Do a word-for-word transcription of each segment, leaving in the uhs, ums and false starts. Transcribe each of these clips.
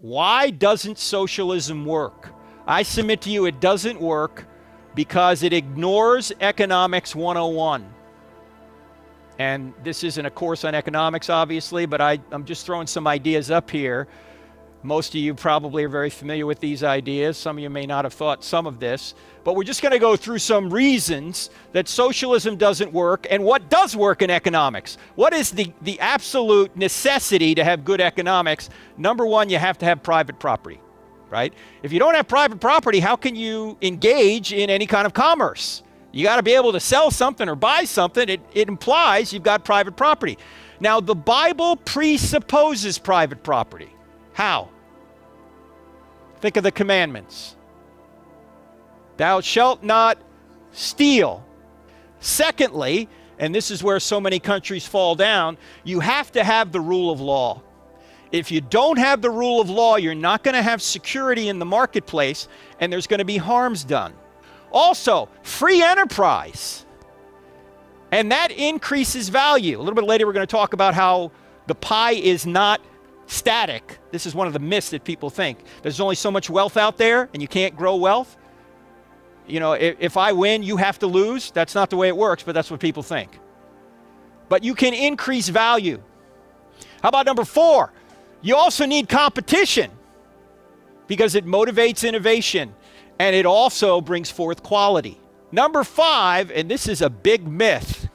Why doesn't socialism work? I submit to you it doesn't work because it ignores Economics one oh one. And this isn't a course on economics, obviously, but I, I'm just throwing some ideas up here. Most of you probably are very familiar with these ideas. Some of you may not have thought some of this, but we're just going to go through some reasons that socialism doesn't work and what does work in economics. What is the, the absolute necessity to have good economics? Number one, you have to have private property, right? If you don't have private property, how can you engage in any kind of commerce? You got to be able to sell something or buy something. It, it implies you've got private property. Now, the Bible presupposes private property. How? Think of the commandments. Thou shalt not steal. Secondly, and this is where so many countries fall down, you have to have the rule of law. If you don't have the rule of law, you're not going to have security in the marketplace, and there's going to be harms done. Also, free enterprise, and that increases value. A little bit later, we're going to talk about how the pie is not static. This is one of the myths that people think. There's only so much wealth out there, and you can't grow wealth. You know, if, if I win, you have to lose. That's not the way it works, but that's what people think. But you can increase value. How about number four? You also need competition because it motivates innovation. And it also brings forth quality. Number five, and this is a big myth,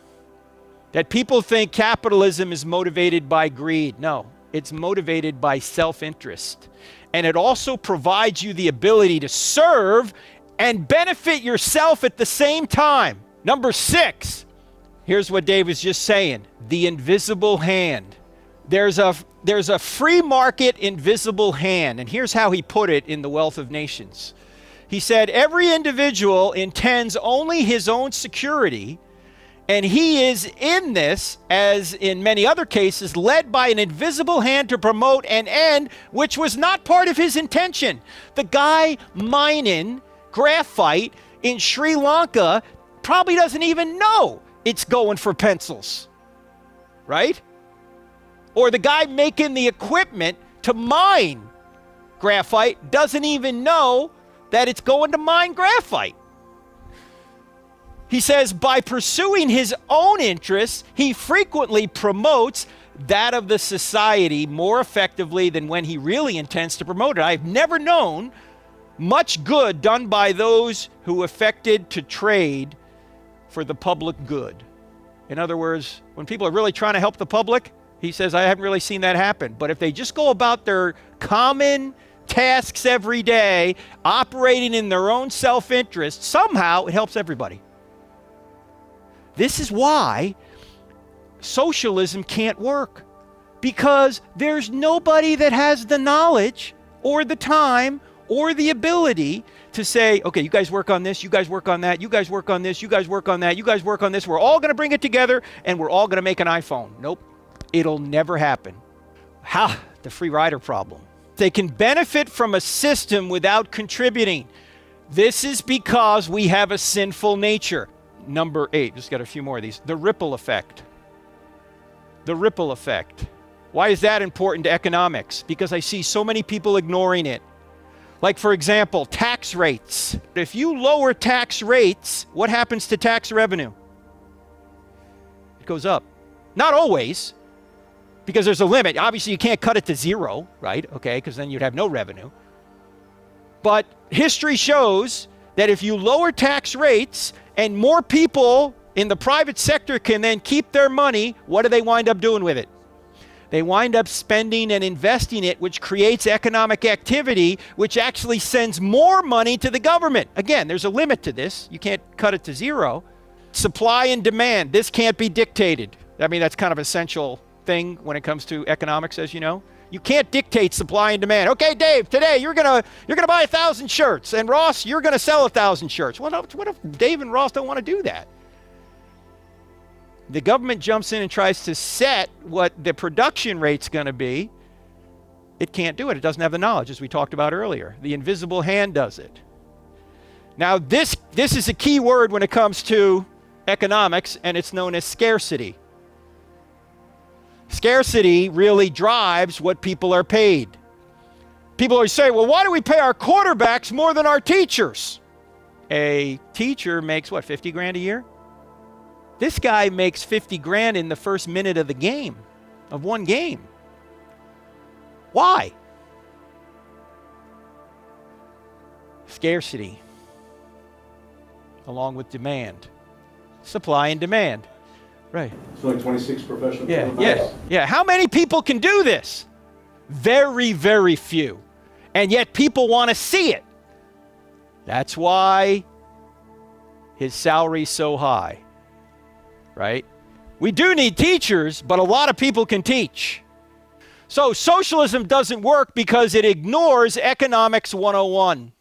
that people think capitalism is motivated by greed. No, it's motivated by self-interest. And it also provides you the ability to serve and benefit yourself at the same time. Number six, here's what Dave was just saying, the invisible hand. There's a, there's a free market invisible hand, and here's how he put it in The Wealth of Nations. He said, every individual intends only his own security, and he is in this, as in many other cases, led by an invisible hand to promote an end which was not part of his intention. The guy mining graphite in Sri Lanka probably doesn't even know it's going for pencils, right? Or the guy making the equipment to mine graphite doesn't even know that it's going to mine graphite. He says, by pursuing his own interests, he frequently promotes that of the society more effectively than when he really intends to promote it. I've never known much good done by those who affected to trade for the public good. In other words, when people are really trying to help the public, he says, I haven't really seen that happen. But if they just go about their common tasks every day, operating in their own self-interest, somehow it helps everybody. This is why socialism can't work, because there's nobody that has the knowledge or the time or the ability to say, okay, you guys work on this, you guys work on that, you guys work on this, you guys work on that, you guys work on this, we're all going to bring it together and we're all going to make an iPhone. Nope. It'll never happen. Ha! The free rider problem. They can benefit from a system without contributing. This is because we have a sinful nature. Number eight, just got a few more of these. The ripple effect. The ripple effect. Why is that important to economics? Because I see so many people ignoring it. Like, for example, tax rates. If you lower tax rates, what happens to tax revenue? It goes up. Not always, because there's a limit. Obviously, you can't cut it to zero, right? Okay, because then you'd have no revenue. But history shows that if you lower tax rates and more people in the private sector can then keep their money, what do they wind up doing with it? They wind up spending and investing it, which creates economic activity, which actually sends more money to the government. Again, there's a limit to this. You can't cut it to zero. Supply and demand. This can't be dictated. I mean, that's kind of essential thing when it comes to economics, as you know. You can't dictate supply and demand. Okay, Dave, today you're gonna you're gonna buy a thousand shirts, and Ross, you're gonna sell a thousand shirts. Well, what if Dave and Ross don't want to do that? The government jumps in and tries to set what the production rate's gonna be. It can't do it. It doesn't have the knowledge, as we talked about earlier. The invisible hand does it. Now, this this is a key word when it comes to economics, and it's known as scarcity. Scarcity really drives what people are paid. People always say, well, why do we pay our quarterbacks more than our teachers? A teacher makes, what, fifty grand a year? This guy makes fifty grand in the first minute of the game, of one game. Why? Scarcity, along with demand. Supply and demand. Right. It's only twenty-six professional. Yeah, yes. Yeah. How many people can do this? Very, very few. And yet people want to see it. That's why his salary's so high, right? We do need teachers, but a lot of people can teach. So socialism doesn't work because it ignores economics one oh one.